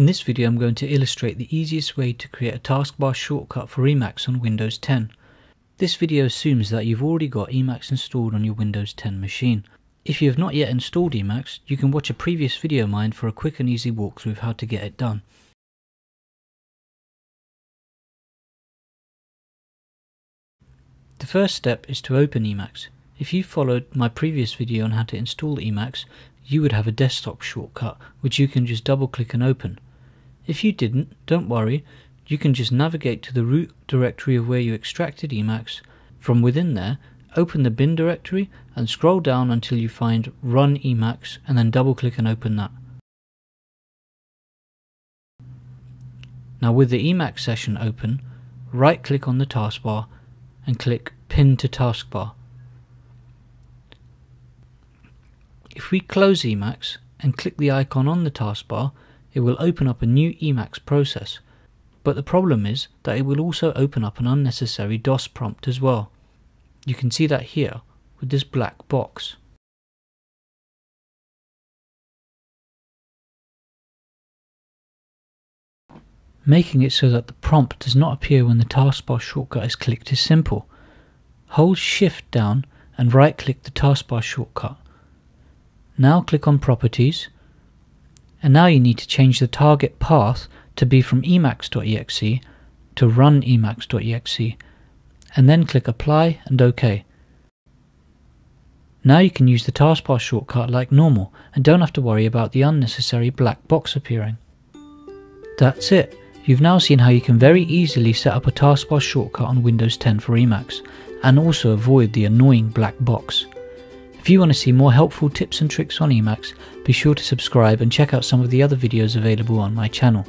In this video I'm going to illustrate the easiest way to create a taskbar shortcut for Emacs on Windows 10. This video assumes that you've already got Emacs installed on your Windows 10 machine. If you have not yet installed Emacs, you can watch a previous video of mine for a quick and easy walkthrough of how to get it done. The first step is to open Emacs. If you followed my previous video on how to install Emacs, you would have a desktop shortcut which you can just double click and open. If you didn't, don't worry, you can just navigate to the root directory of where you extracted Emacs. From within there, open the bin directory and scroll down until you find Run Emacs and then double click and open that. Now with the Emacs session open, right click on the taskbar and click Pin to Taskbar. If we close Emacs and click the icon on the taskbar, it will open up a new Emacs process, but the problem is that it will also open up an unnecessary DOS prompt as well. You can see that here with this black box. Making it so that the prompt does not appear when the taskbar shortcut is clicked is simple. Hold Shift down and right click the taskbar shortcut. Now click on Properties, and now you need to change the target path to be from Emacs.exe to Run Emacs.exe, and then click Apply and OK. Now you can use the taskbar shortcut like normal and don't have to worry about the unnecessary black box appearing. That's it. You've now seen how you can very easily set up a taskbar shortcut on Windows 10 for Emacs and also avoid the annoying black box. If you want to see more helpful tips and tricks on Emacs, be sure to subscribe and check out some of the other videos available on my channel.